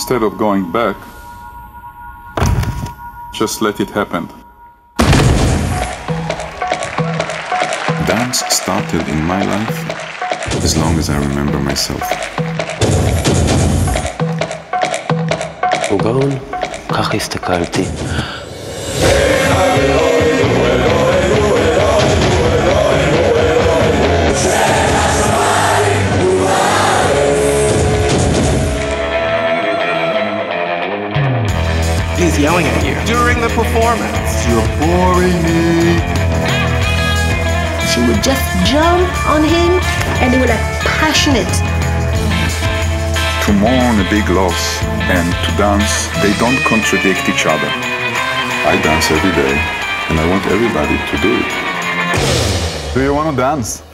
instead of going back, just let it happen. Dance started in my life as long as I remember myself. ובואו, כך הסתכלתי. He's yelling at you during the performance. You're boring me. She would just jump on him and they were like passionate. To mourn a big loss and to dance, they don't contradict each other. I dance every day and I want everybody to do it. Do you want to dance?